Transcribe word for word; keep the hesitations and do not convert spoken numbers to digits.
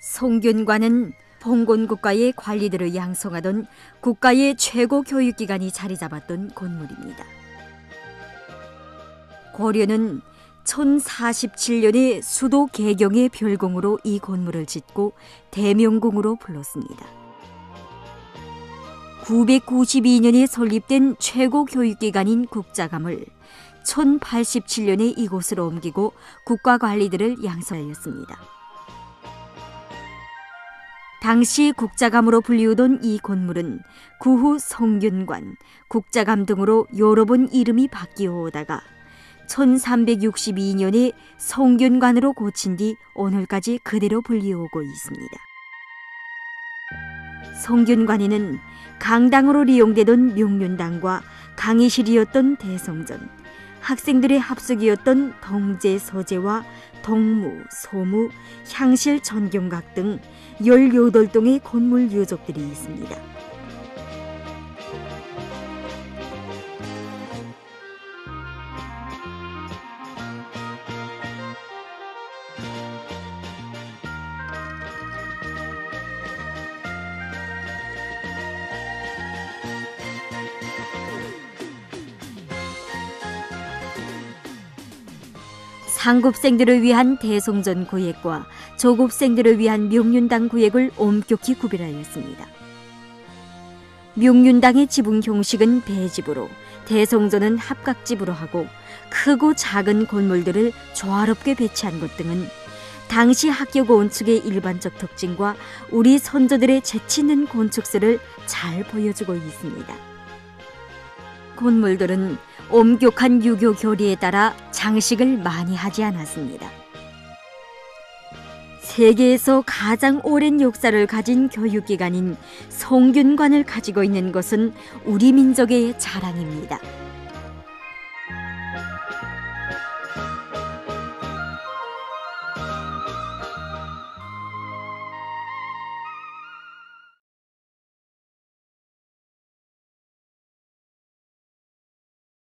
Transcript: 성균관은 봉건국가의 관리들을 양성하던 국가의 최고 교육기관이 자리잡았던 건물입니다. 고려는 천사십칠 년에 수도 개경의 별궁으로 이 건물을 짓고 대명궁으로 불렀습니다. 구백구십이 년에 설립된 최고 교육기관인 국자감을 천팔십칠 년에 이곳으로 옮기고 국가관리들을 양성하였습니다. 당시 국자감으로 불리우던 이 건물은 구후 성균관, 국자감 등으로 여러 번 이름이 바뀌어 오다가 천삼백육십이 년에 성균관으로 고친 뒤 오늘까지 그대로 불리우고 있습니다. 성균관에는 강당으로 이용되던 명륜당과 강의실이었던 대성전, 학생들의 합숙이었던 동재, 서재와 동무, 소무, 향실, 전경각 등 열여덟 동의 건물 유적들이 있습니다. 상급생들을 위한 대성전 구획과 저급생들을 위한 명륜당 구획을 엄격히 구별하였습니다. 명륜당의 지붕 형식은 배집으로, 대성전은 합각집으로 하고 크고 작은 건물들을 조화롭게 배치한 것 등은 당시 학교 건축의 일반적 특징과 우리 선조들의 재치 있는 건축술을 잘 보여주고 있습니다. 건물들은 엄격한 유교 교리에 따라 장식을 많이 하지 않았습니다. 세계에서 가장 오랜 역사를 가진 교육기관인 성균관을 가지고 있는 것은 우리 민족의 자랑입니다.